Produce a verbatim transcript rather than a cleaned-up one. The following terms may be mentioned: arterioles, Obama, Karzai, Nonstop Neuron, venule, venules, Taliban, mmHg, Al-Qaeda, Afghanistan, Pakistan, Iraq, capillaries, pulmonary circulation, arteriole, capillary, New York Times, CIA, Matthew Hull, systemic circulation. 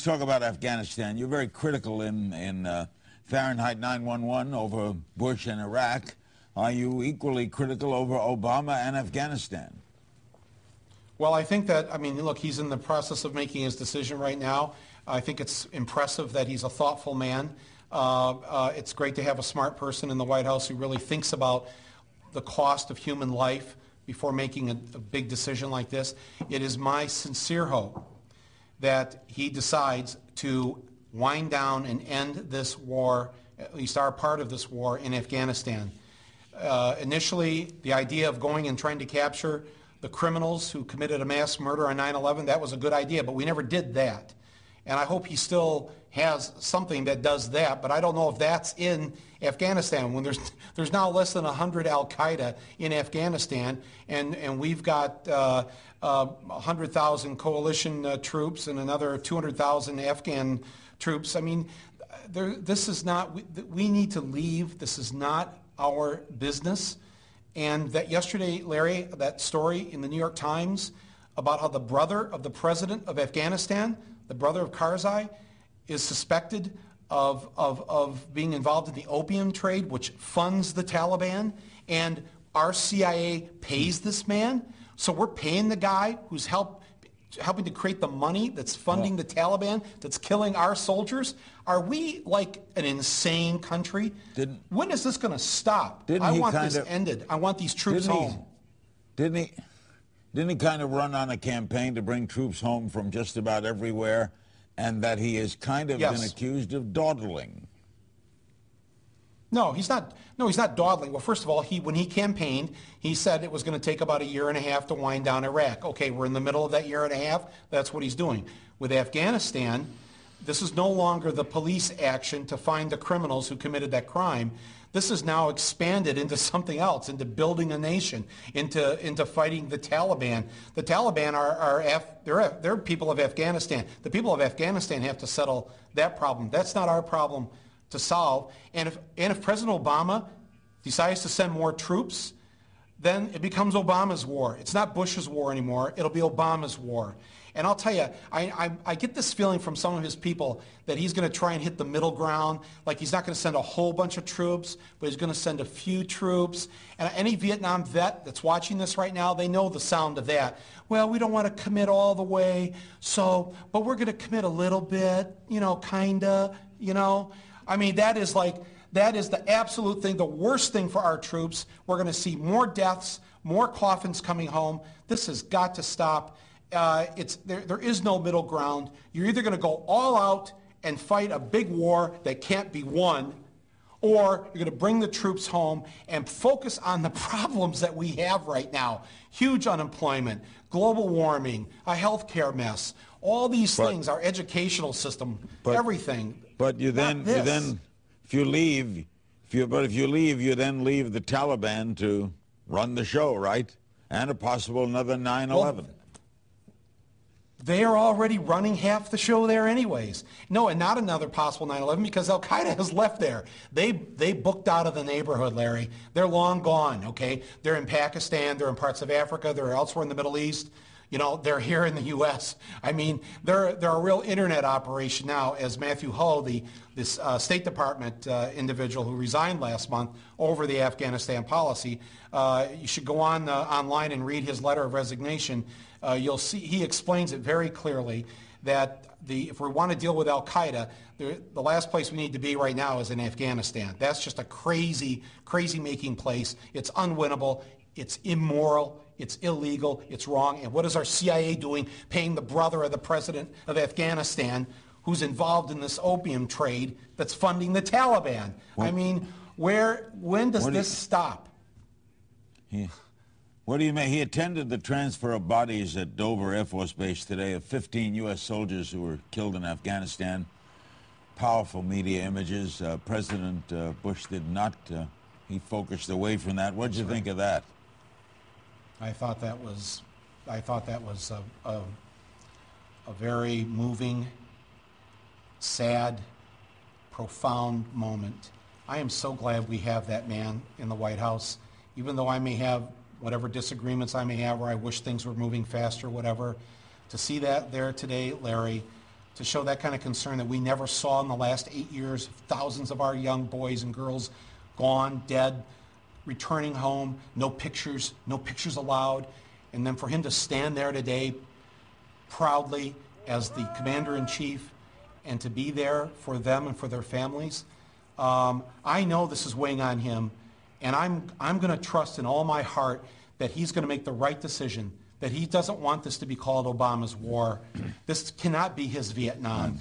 Let's talk about Afghanistan. You're very critical in, in uh, Fahrenheit nine one one over Bush and Iraq. Are you equally critical over Obama and Afghanistan? Well, I think that, I mean, look, he's in the process of making his decision right now. I think it's impressive that he's a thoughtful man. Uh, uh, it's great to have a smart person in the White House who really thinks about the cost of human life before making a, a big decision like this. It is my sincere hope that he decides to wind down and end this war, at least our part of this war in Afghanistan. Uh, initially, the idea of going and trying to capture the criminals who committed a mass murder on nine eleven, that was a good idea, but we never did that. And I hope he still has something that does that, but I don't know if that's in Afghanistan when there's there's now less than one hundred Al-Qaeda in Afghanistan, and, and we've got uh, uh, one hundred thousand coalition uh, troops and another two hundred thousand Afghan troops. I mean, there, this is not, we, we need to leave. This is not our business. And that yesterday, Larry, that story in the New York Times about how the brother of the president of Afghanistan, the brother of Karzai, is suspected of, of, of being involved in the opium trade, which funds the Taliban, and our C I A pays this man. So we're paying the guy who's helped, helping to create the money that's funding yeah. the Taliban, that's killing our soldiers. Are we like an insane country? Didn't, when is this going to stop? Didn't I he want this of, ended. I want these troops didn't home. He, didn't he? Didn't he kind of run on a campaign to bring troops home from just about everywhere, and that he has kind of yes. been accused of dawdling? No, he's not. No, he's not dawdling. Well, first of all, he when he campaigned, he said it was going to take about a year and a half to wind down Iraq. Okay, we're in the middle of that year and a half. That's what he's doing. With Afghanistan, this is no longer the police action to find the criminals who committed that crime. This is now expanded into something else, into building a nation, into into fighting the Taliban. The Taliban are, are Af they're, they're people of Afghanistan. The people of Afghanistan have to settle that problem. That's not our problem to solve. And if, and if President Obama decides to send more troops, then it becomes Obama's war. It's not Bush's war anymore. It'll be Obama's war. And I'll tell you, I, I, I get this feeling from some of his people that he's going to try and hit the middle ground, like he's not going to send a whole bunch of troops, but he's going to send a few troops. And any Vietnam vet that's watching this right now, they know the sound of that. Well, we don't want to commit all the way, so, but we're going to commit a little bit, you know, kind of, you know. I mean, that is like, that is the absolute thing, the worst thing for our troops. We're going to see more deaths, more coffins coming home. This has got to stop. Uh, it's, there, there is no middle ground. You're either going to go all out and fight a big war that can't be won, or you're going to bring the troops home and focus on the problems that we have right now. Huge unemployment, global warming, a health care mess, all these but, things, our educational system, but, everything. But you then, you then, if you leave, if you, but if you leave, you then leave the Taliban to run the show, right? And a possible another nine eleven. They are already running half the show there anyways. No, and not another possible nine eleven, because Al-Qaeda has left there. They, they booked out of the neighborhood, Larry. They're long gone, okay? They're in Pakistan, they're in parts of Africa, they're elsewhere in the Middle East. You know, they're here in the U S. I mean, they're, they're a real internet operation now, as Matthew Hull, the, this uh, State Department uh, individual who resigned last month over the Afghanistan policy. Uh, you should go on uh, online and read his letter of resignation. Uh, you'll see, he explains it very clearly that the, if we want to deal with Al-Qaeda, the, the last place we need to be right now is in Afghanistan. That's just a crazy, crazy-making place. It's unwinnable. It's immoral. It's illegal, it's wrong, and what is our C I A doing paying the brother of the president of Afghanistan who's involved in this opium trade that's funding the Taliban? What, I mean, where, when does this do you, stop? He, what do you mean? He attended the transfer of bodies at Dover Air Force Base today of fifteen U S soldiers who were killed in Afghanistan. Powerful media images. Uh, President uh, Bush did not, uh, he focused away from that. What'd you think of that? I thought that was, I thought that was a, a, a very moving, sad, profound moment. I am so glad we have that man in the White House, even though I may have whatever disagreements I may have, or I wish things were moving faster, whatever. To see that there today, Larry, to show that kind of concern that we never saw in the last eight years. Thousands of our young boys and girls gone, dead, returning home, no pictures, no pictures allowed. And then for him to stand there today proudly as the commander-in-chief and to be there for them and for their families, um, I know this is weighing on him, and I'm, I'm going to trust in all my heart that he's going to make the right decision, that he doesn't want this to be called Obama's war. This cannot be his Vietnam.